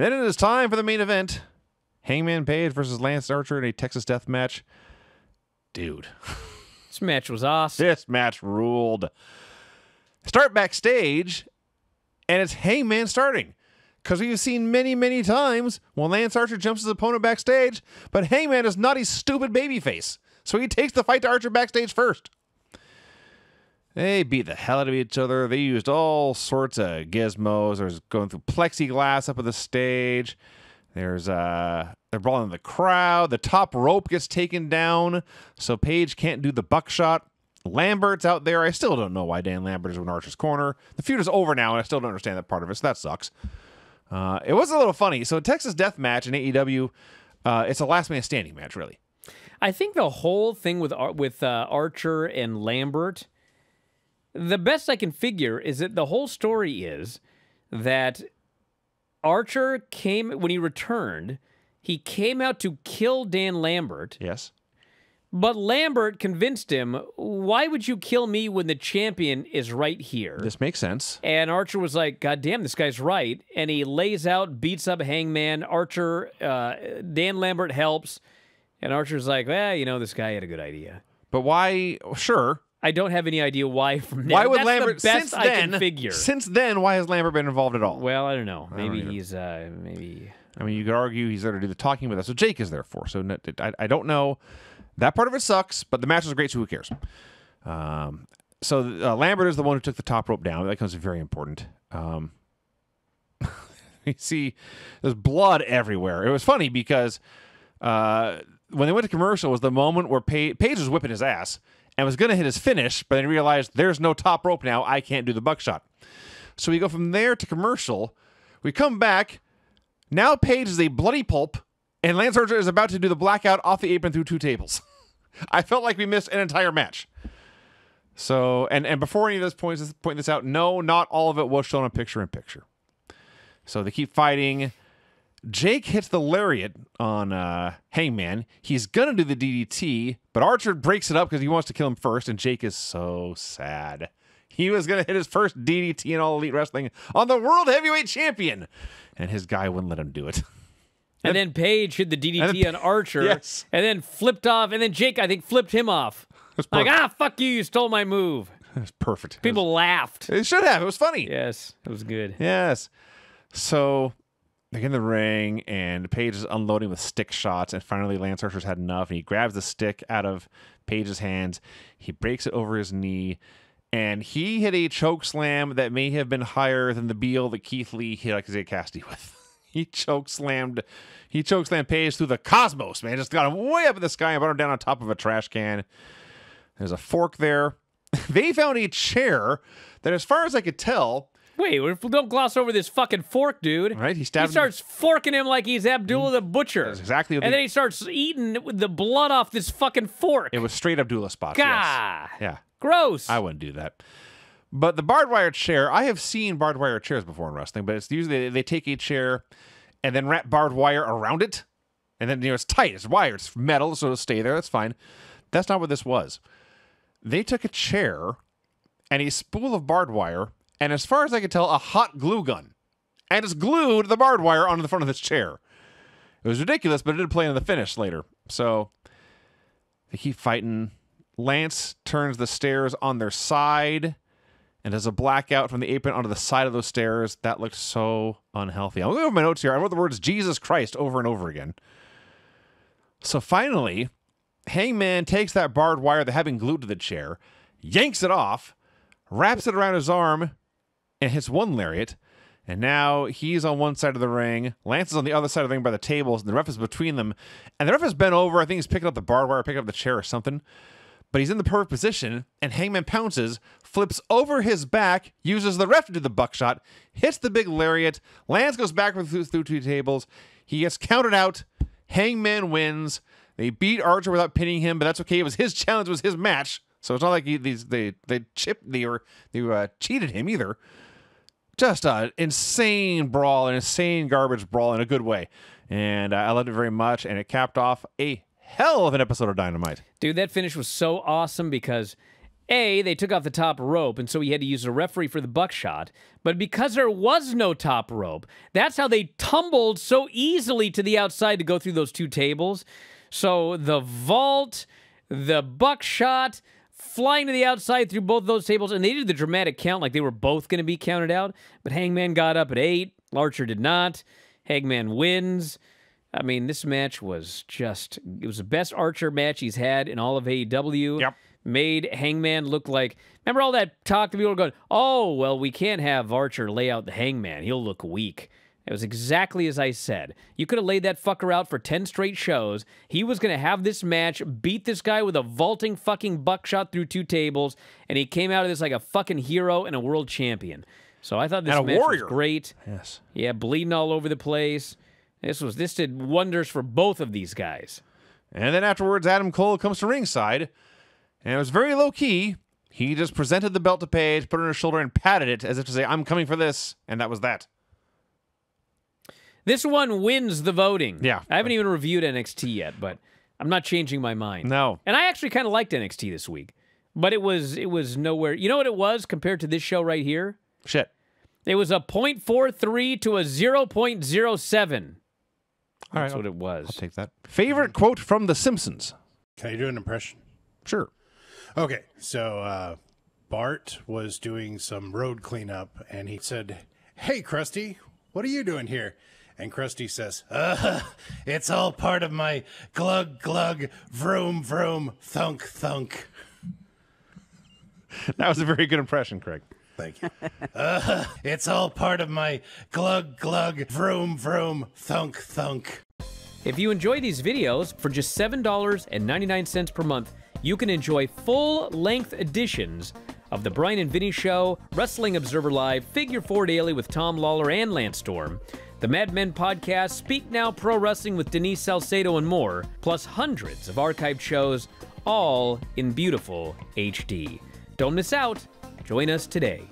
And then it is time for the main event. Hangman Page versus Lance Archer in a Texas death match. Dude. This match was awesome. This match ruled. Start backstage, and it's Hangman starting. Because we've seen many, many times when Lance Archer jumps his opponent backstage, but Hangman is not a stupid babyface. So he takes the fight to Archer backstage first. They beat the hell out of each other. They used all sorts of gizmos. There's going through plexiglass up at the stage. There's they're brawling in the crowd. The top rope gets taken down, so Page can't do the buckshot. Lambert's out there. I still don't know why Dan Lambert is in Archer's corner. The feud is over now, and I still don't understand that part of it, so that sucks. It was a little funny. So Texas Death Match in AEW, it's a last man standing match, really. I think the whole thing with Archer and Lambert, the best I can figure is that the whole story is that Archer came, when he returned, he came out to kill Dan Lambert. Yes. But Lambert convinced him, why would you kill me when the champion is right here? This makes sense. And Archer was like, God damn, this guy's right. And he lays out, beats up Hangman. Archer, Dan Lambert helps. And Archer's like, well, you know, this guy had a good idea. But why? Sure. I don't have any idea why from now. Why would Lambert, since then, why has Lambert been involved at all? Well, I don't know. Maybe he's, maybe. I mean, you could argue he's there to do the talking with us. So Jake is there for. So I don't know. That part of it sucks, but the match was great, so who cares? So Lambert is the one who took the top rope down. That becomes very important. You see, there's blood everywhere. It was funny because when they went to commercial, it was the moment where Page was whipping his ass and was going to hit his finish, but then he realized there's no top rope now. I can't do the buckshot. So we go from there to commercial. We come back. Now Page is a bloody pulp, and Lance Archer is about to do the blackout off the apron through two tables. I felt like we missed an entire match. So, and before any of those points, point this out, no, not all of it was shown on picture-in-picture. So they keep fighting. Jake hits the lariat on Hangman. He's going to do the DDT, but Archer breaks it up because he wants to kill him first, and Jake is so sad. He was going to hit his first DDT in All Elite Wrestling on the World Heavyweight Champion, and his guy wouldn't let him do it. And then Page hit the DDT on Archer, yes. And then flipped off, and then Jake, I think, flipped him off. Like, ah, fuck you stole my move. It was perfect. People laughed. It should have. It was funny. Yes, it was good. Yes. So they get in the ring, and Page is unloading with stick shots, and finally Lance Archer's had enough, and he grabs the stick out of Page's hands. He breaks it over his knee, and he hit a choke slam that may have been higher than the Beal that Keith Lee hit like Zay Cassidy with. He chokeslammed Page through the cosmos, man. Just got him way up in the sky and brought him down on top of a trash can. There's a fork there. They found a chair that, as far as I could tell... Wait, don't gloss over this fucking fork, dude. Right? He starts forking him like he's Abdullah the Butcher. That's exactly what. And then he starts eating the blood off this fucking fork. It was straight Abdullah spot. Gah! Yes. Yeah. Gross. I wouldn't do that. But the barbed wire chair, I have seen barbed wire chairs before in wrestling, but it's usually they take a chair and then wrap barbed wire around it. And then, you know, it's tight, it's wire, it's metal, so it'll stay there, that's fine. That's not what this was. They took a chair and a spool of barbed wire, and as far as I could tell, a hot glue gun. And it's glued the barbed wire onto the front of this chair. It was ridiculous, but it did play in the finish later. So they keep fighting. Lance turns the stairs on their side. And as a blackout from the apron onto the side of those stairs, that looked so unhealthy. I'm going over my notes here. I wrote the words Jesus Christ over and over again. So finally, Hangman takes that barbed wire that had been glued to the chair, yanks it off, wraps it around his arm, and hits one lariat. And now he's on one side of the ring. Lance is on the other side of the ring by the tables, and the ref is between them. And the ref has bent over. I think he's picking up the barbed wire, picking up the chair or something. But he's in the perfect position, and Hangman pounces, flips over his back, uses the ref to do the buckshot, hits the big lariat. Lance goes backwards through two tables. He gets counted out. Hangman wins. They beat Archer without pinning him, but that's okay. It was his challenge. It was his match. So it's not like they cheated him either. Just an insane brawl, an insane garbage brawl in a good way. And I loved it very much, and it capped off a hell of an episode of Dynamite. Dude, that finish was so awesome because A, they took off the top rope, and so he had to use a referee for the buckshot. But because there was no top rope, that's how they tumbled so easily to the outside to go through those two tables. So the vault, the buckshot, flying to the outside through both those tables, and they did the dramatic count like they were both going to be counted out. But Hangman got up at 8. Archer did not. Hangman wins. I mean, this match was just... It was the best Archer match he's had in all of AEW. Yep. Made Hangman look like... Remember all that talk that people were going, oh, well, we can't have Archer lay out the Hangman. He'll look weak. It was exactly as I said. You could have laid that fucker out for 10 straight shows. He was going to have this match, beat this guy with a vaulting fucking buckshot through two tables, and he came out of this like a fucking hero and a world champion. So I thought this match was great. Yes. Yeah, bleeding all over the place. This did wonders for both of these guys. And then afterwards, Adam Cole comes to ringside. And it was very low-key. He just presented the belt to Page, put it on his shoulder, and patted it as if to say, I'm coming for this. And that was that. This one wins the voting. Yeah. I haven't even reviewed NXT yet, but I'm not changing my mind. No. And I actually kind of liked NXT this week. But it was nowhere. You know what it was compared to this show right here? Shit. It was a 0.43 to a 0.07. That's what it was. I'll take that. Favorite quote from The Simpsons? Can I do an impression? Sure. Okay, so Bart was doing some road cleanup, and he said, hey, Krusty, what are you doing here? And Krusty says, it's all part of my glug, glug, vroom, vroom, thunk, thunk. That was a very good impression, Craig. Thank you. It's all part of my glug, glug, vroom, vroom, thunk, thunk. If you enjoy these videos, for just $7.99 per month, you can enjoy full-length editions of The Brian and Vinny Show, Wrestling Observer Live, Figure Four Daily with Tom Lawler and Lance Storm, the Mad Men podcast, Speak Now Pro Wrestling with Denise Salcedo and more, plus hundreds of archived shows, all in beautiful HD. Don't miss out. Join us today.